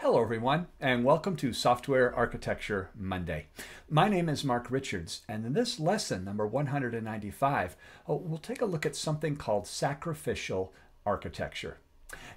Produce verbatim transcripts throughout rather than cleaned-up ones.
Hello everyone, and welcome to Software Architecture Monday. My name is Mark Richards, and in this lesson, number one hundred ninety-five, we'll take a look at something called sacrificial architecture.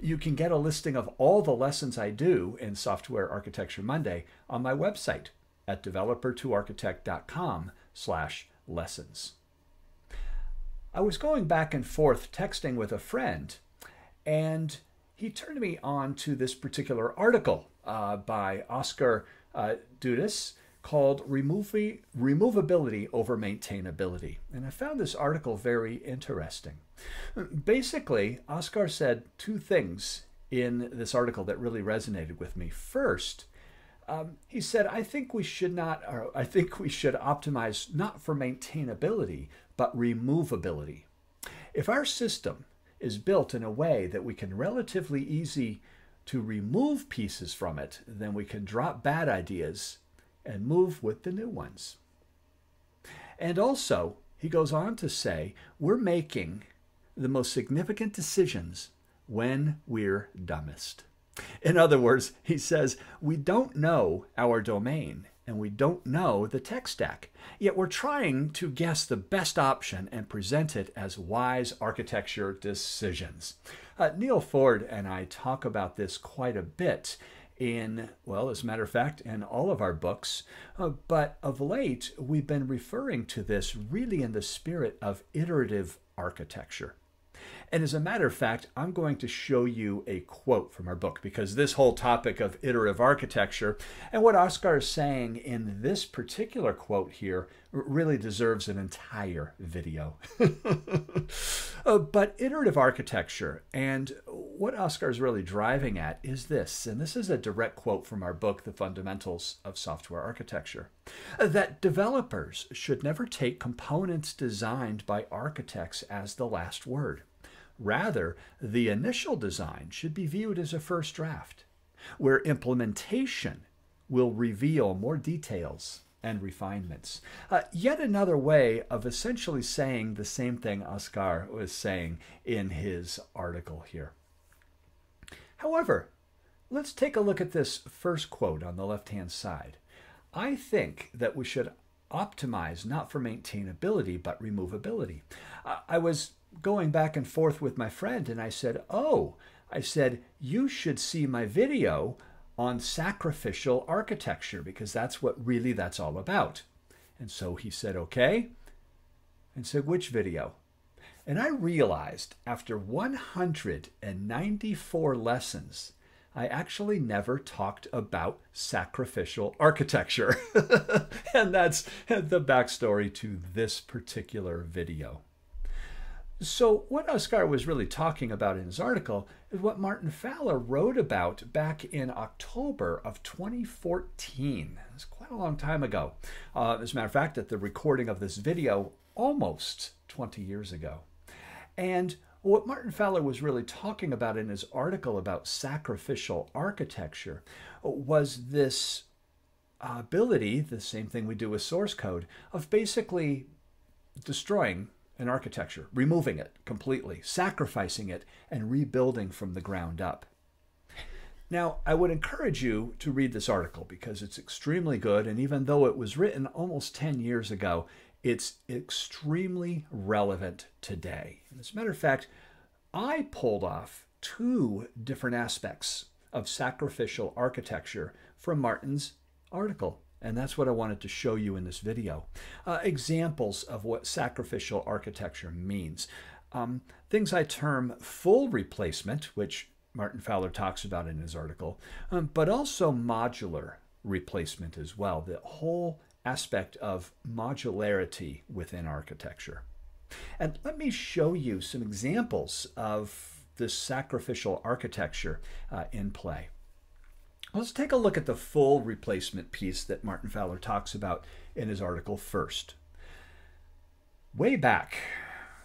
You can get a listing of all the lessons I do in Software Architecture Monday on my website at developer to architect dot com slash lessons. I was going back and forth texting with a friend, and he turned me on to this particular article uh, by Oscar uh, Dudas called Removi Removability Over Maintainability. And I found this article very interesting. Basically, Oscar said two things in this article that really resonated with me. First, Um, he said, I think we should not, or I think we should optimize not for maintainability, but removability. If our system is built in a way that we can relatively easy to remove pieces from it, then we can drop bad ideas and move with the new ones. And also, he goes on to say, we're making the most significant decisions when we're dumbest. In other words, he says, we don't know our domain and we don't know the tech stack, yet we're trying to guess the best option and present it as wise architecture decisions. Uh, Neil Ford and I talk about this quite a bit in, well, as a matter of fact, in all of our books, uh, but of late we've been referring to this really in the spirit of iterative architecture. And as a matter of fact, I'm going to show you a quote from our book, because this whole topic of iterative architecture and what Oscar is saying in this particular quote here really deserves an entire video. uh, but iterative architecture, and what Oscar is really driving at is this, and this is a direct quote from our book, The Fundamentals of Software Architecture, that developers should never take components designed by architects as the last word. Rather, the initial design should be viewed as a first draft, where implementation will reveal more details and refinements. Uh, yet another way of essentially saying the same thing Oscar was saying in his article here. However, let's take a look at this first quote on the left-hand side. I think that we should optimize not for maintainability, but removability. Uh, I was going back and forth with my friend, and I said, oh, I said, you should see my video on sacrificial architecture, because that's what really that's all about. And so he said, okay, and said, which video? And I realized after one hundred ninety-four lessons, I actually never talked about sacrificial architecture. And that's the backstory to this particular video. So what Oscar was really talking about in his article is what Martin Fowler wrote about back in October of twenty fourteen. It's quite a long time ago. Uh, as a matter of fact, at the recording of this video, almost twenty years ago. And what Martin Fowler was really talking about in his article about sacrificial architecture was this ability, the same thing we do with source code, of basically destroying an architecture, removing it completely, sacrificing it, and rebuilding from the ground up. Now, I would encourage you to read this article because it's extremely good, and even though it was written almost ten years ago, it's extremely relevant today. And as a matter of fact, I pulled off two different aspects of sacrificial architecture from Martin's article. And that's what I wanted to show you in this video. Uh, examples of what sacrificial architecture means. Um, things I term full replacement, which Martin Fowler talks about in his article, um, but also modular replacement as well. The whole aspect of modularity within architecture. And let me show you some examples of this sacrificial architecture uh, in play. Let's take a look at the full replacement piece that Martin Fowler talks about in his article first. Way back,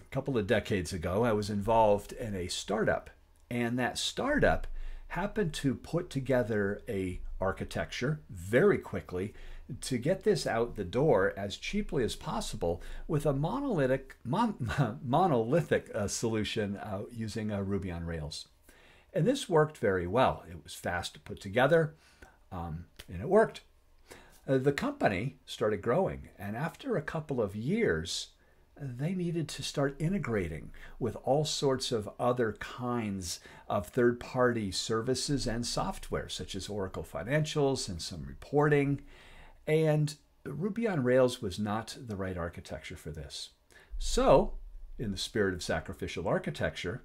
a couple of decades ago, I was involved in a startup, and that startup happened to put together a architecture very quickly to get this out the door as cheaply as possible with a monolithic, mon monolithic uh, solution uh, using uh, Ruby on Rails. And this worked very well. It was fast to put together, um, and it worked. Uh, the company started growing, and after a couple of years, they needed to start integrating with all sorts of other kinds of third-party services and software, such as Oracle Financials and some reporting. And Ruby on Rails was not the right architecture for this. So, in the spirit of sacrificial architecture,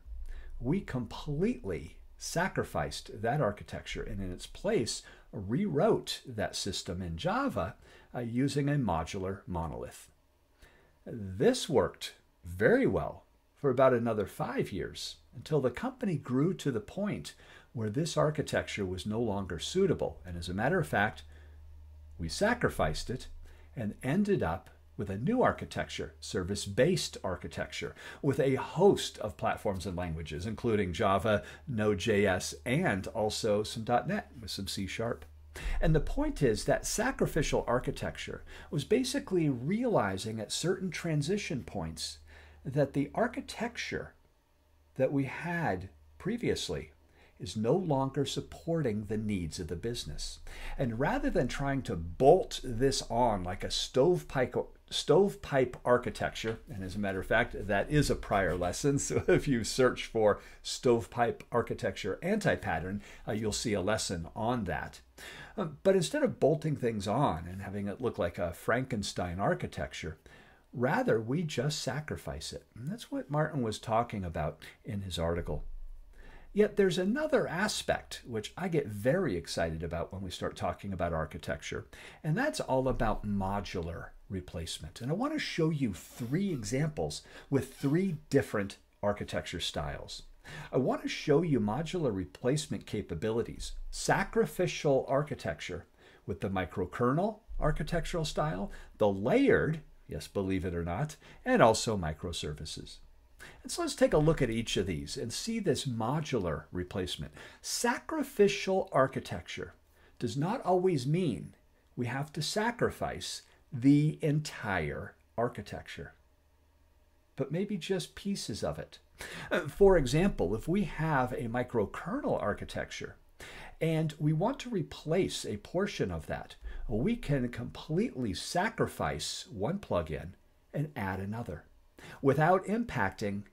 we completely sacrificed that architecture and in its place rewrote that system in Java uh, using a modular monolith. This worked very well for about another five years until the company grew to the point where this architecture was no longer suitable. And as a matter of fact, we sacrificed it and ended up with a new architecture, service-based architecture, with a host of platforms and languages, including Java, Node.js, and also some dot net with some C sharp. And the point is that sacrificial architecture was basically realizing at certain transition points that the architecture that we had previously is no longer supporting the needs of the business. And rather than trying to bolt this on like a stovepipe, stovepipe architecture, and as a matter of fact, that is a prior lesson, so if you search for stovepipe architecture anti-pattern, uh, you'll see a lesson on that. Uh, but instead of bolting things on and having it look like a Frankenstein architecture, rather we just sacrifice it. And that's what Martin was talking about in his article. Yet there's another aspect which I get very excited about when we start talking about architecture, and that's all about modular replacement. And I want to show you three examples with three different architecture styles. I want to show you modular replacement capabilities, sacrificial architecture with the microkernel architectural style, the layered, yes, believe it or not, and also microservices. And so let's take a look at each of these and see this modular replacement. Sacrificial architecture does not always mean we have to sacrifice the entire architecture, but maybe just pieces of it. For example, if we have a microkernel architecture and we want to replace a portion of that, we can completely sacrifice one plugin and add another, without impacting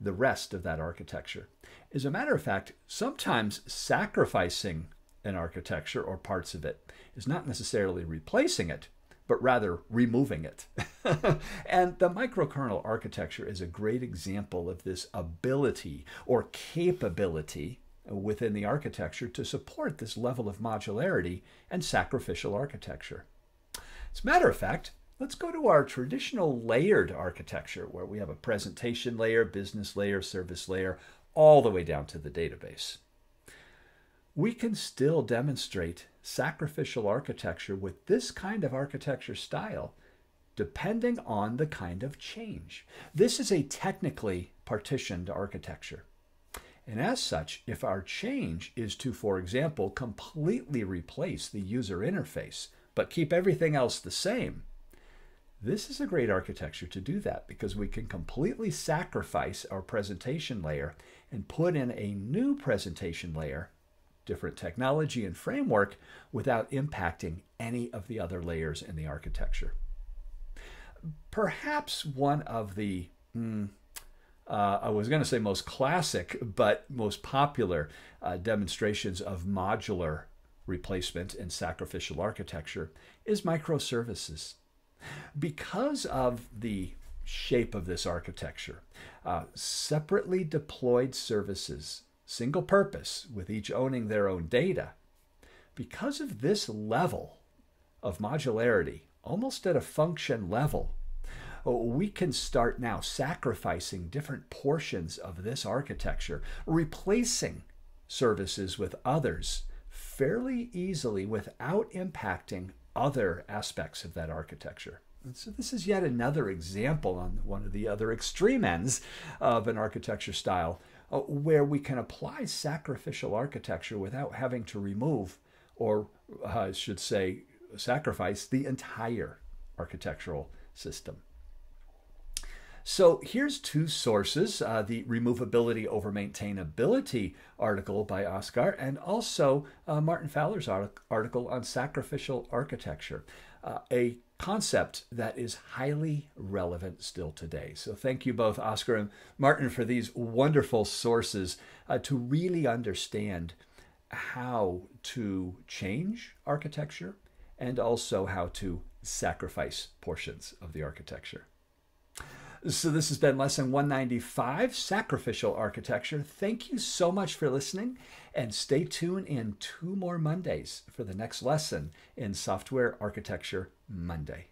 the rest of that architecture. As a matter of fact, sometimes sacrificing an architecture or parts of it is not necessarily replacing it, but rather removing it. And the microkernel architecture is a great example of this ability or capability within the architecture to support this level of modularity and sacrificial architecture. As a matter of fact, let's go to our traditional layered architecture where we have a presentation layer, business layer, service layer, all the way down to the database. We can still demonstrate sacrificial architecture with this kind of architecture style depending on the kind of change. This is a technically partitioned architecture. And as such, if our change is to, for example, completely replace the user interface but keep everything else the same, this is a great architecture to do that because we can completely sacrifice our presentation layer and put in a new presentation layer, different technology and framework, without impacting any of the other layers in the architecture. Perhaps one of the, mm, uh, I was going to say most classic, but most popular uh, demonstrations of modular replacement and sacrificial architecture is microservices. Because of the shape of this architecture, uh, separately deployed services, single purpose, with each owning their own data, because of this level of modularity, almost at a function level, we can start now sacrificing different portions of this architecture, replacing services with others fairly easily without impacting other aspects of that architecture. And so this is yet another example on one of the other extreme ends of an architecture style uh, where we can apply sacrificial architecture without having to remove, or uh, I should say, sacrifice the entire architectural system. So here's two sources, uh, the Removability Over Maintainability article by Oscar, and also uh, Martin Fowler's art article on sacrificial architecture, uh, a concept that is highly relevant still today. So thank you both, Oscar and Martin, for these wonderful sources uh, to really understand how to change architecture and also how to sacrifice portions of the architecture. So this has been Lesson one ninety-five, Sacrificial Architecture. Thank you so much for listening, and stay tuned in two more Mondays for the next lesson in Software Architecture Monday.